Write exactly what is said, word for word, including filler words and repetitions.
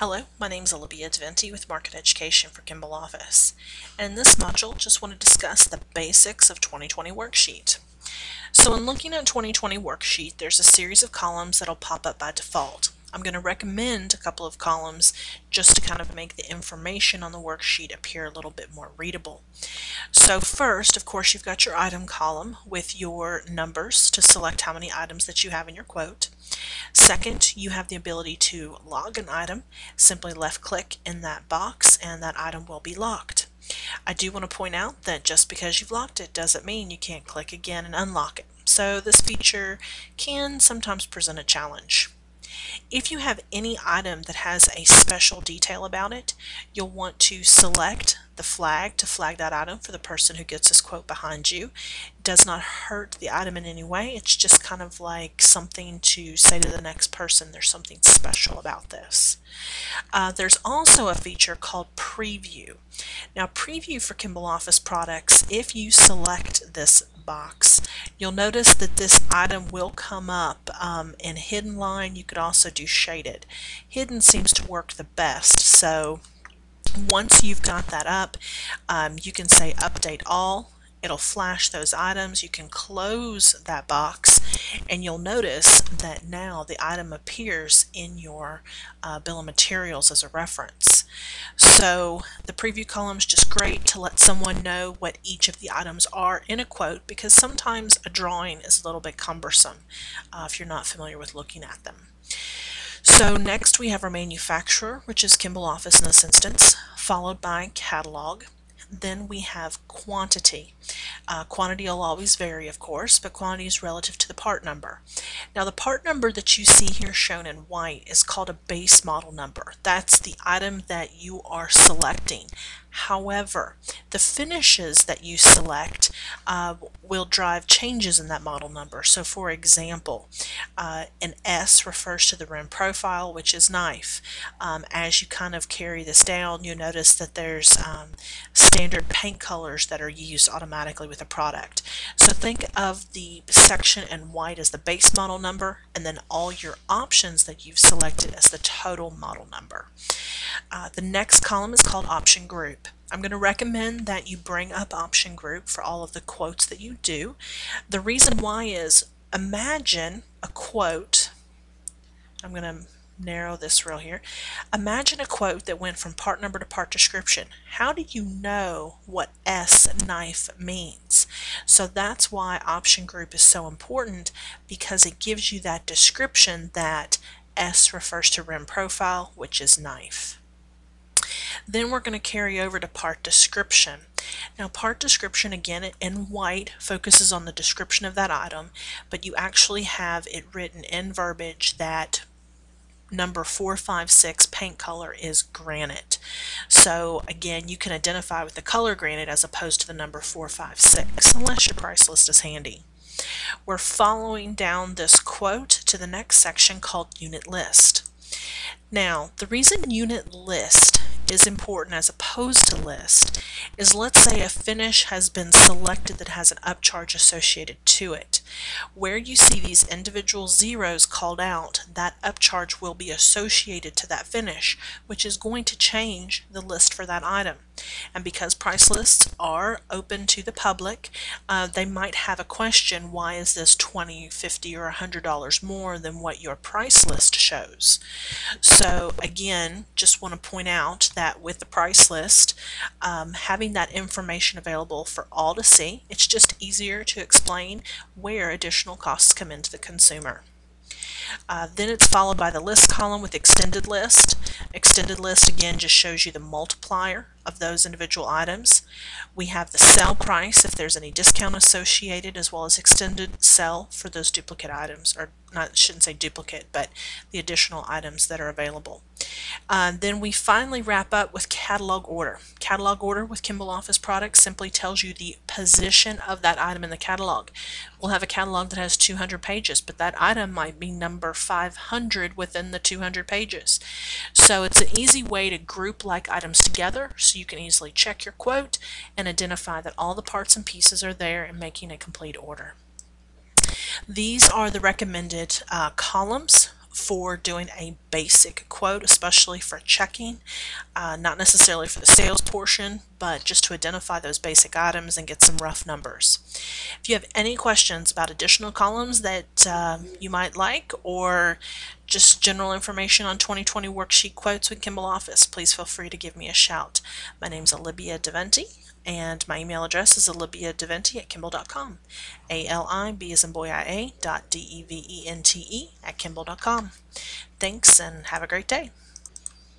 Hello, my name is Olivia Deventi with Market Education for Kimball Office, and in this module just want to discuss the basics of twenty twenty Worksheet. So in looking at twenty twenty Worksheet, there's a series of columns that'll pop up by default. I'm going to recommend a couple of columns just to kind of make the information on the worksheet appear a little bit more readable. So first, of course, you've got your item column with your numbers to select how many items that you have in your quote. Second, you have the ability to log an item. Simply left click in that box and that item will be locked. I do want to point out that just because you've locked it doesn't mean you can't click again and unlock it. So this feature can sometimes present a challenge. If you have any item that has a special detail about it, you'll want to select the flag to flag that item for the person who gets this quote behind you. It does not hurt the item in any way. It's just kind of like something to say to the next person, there's something special about this. Uh, there's also a feature called preview. Now, preview for Kimball Office products, if you select this box, you'll notice that this item will come up um, in hidden line. You could also do shaded. Hidden seems to work the best. So once you've got that up, um, you can say update all. It'll flash those items. You can close that box and you'll notice that now the item appears in your uh, bill of materials as a reference. So the preview column is just great to let someone know what each of the items are in a quote, because sometimes a drawing is a little bit cumbersome uh, if you're not familiar with looking at them. So next we have our manufacturer, which is Kimball Office in this instance, followed by catalog. Then we have quantity. Uh, quantity will always vary, of course, but quantity is relative to the part number. Now the part number that you see here shown in white is called a base model number. That's the item that you are selecting. However, the finishes that you select uh, will drive changes in that model number. So for example, uh, an S refers to the rim profile, which is knife. Um, as you kind of carry this down, you'll notice that there's um, standard paint colors that are used automatically with a product. So think of the section in white as the base model number, and then all your options that you've selected as the total model number. Uh, the next column is called option group. I'm going to recommend that you bring up option group for all of the quotes that you do. The reason why is, imagine a quote. I'm going to narrow this real here. Imagine a quote that went from part number to part description. How do you know what S knife means? So that's why option group is so important, because it gives you that description that S refers to rim profile, which is knife. Then we're going to carry over to part description. Now part description, again in white, focuses on the description of that item, but you actually have it written in verbiage that number four five six paint color is granite. So again, you can identify with the color granite as opposed to the number four five six, unless your price list is handy. We're following down this quote to the next section called unit list. Now, the reason unit list is important as opposed to list is, let's say a finish has been selected that has an upcharge associated to it. Where you see these individual zeros called out, that upcharge will be associated to that finish, which is going to change the list for that item. And because price lists are open to the public, uh, they might have a question, why is this twenty dollars, fifty dollars, or one hundred dollars more than what your price list shows? So again, just want to point out that with the price list, um, having that information available for all to see, it's just easier to explain where additional costs come into the consumer. Uh, then it's followed by the list column with extended list. Extended list, again, just shows you the multiplier of those individual items. We have the sell price if there's any discount associated, as well as extended sell for those duplicate items, or not, shouldn't say duplicate, but the additional items that are available. Uh, then we finally wrap up with catalog order. Catalog order with Kimball Office products simply tells you the position of that item in the catalog. We'll have a catalog that has two hundred pages, but that item might be number five hundred within the two hundred pages. So it's an easy way to group like items together, so you can easily check your quote and identify that all the parts and pieces are there and making a complete order. These are the recommended uh, columns for doing a basic quote, especially for checking, uh, not necessarily for the sales portion, but just to identify those basic items and get some rough numbers. If you have any questions about additional columns that um, you might like, or just general information on twenty twenty worksheet quotes with Kimball Office, please feel free to give me a shout. My name's Olivia Deventi, and my email address is oliviadeventi at kimball dot com. A L I B as in boy I A dot D E V E N T E at kimball dot com. Thanks, and have a great day.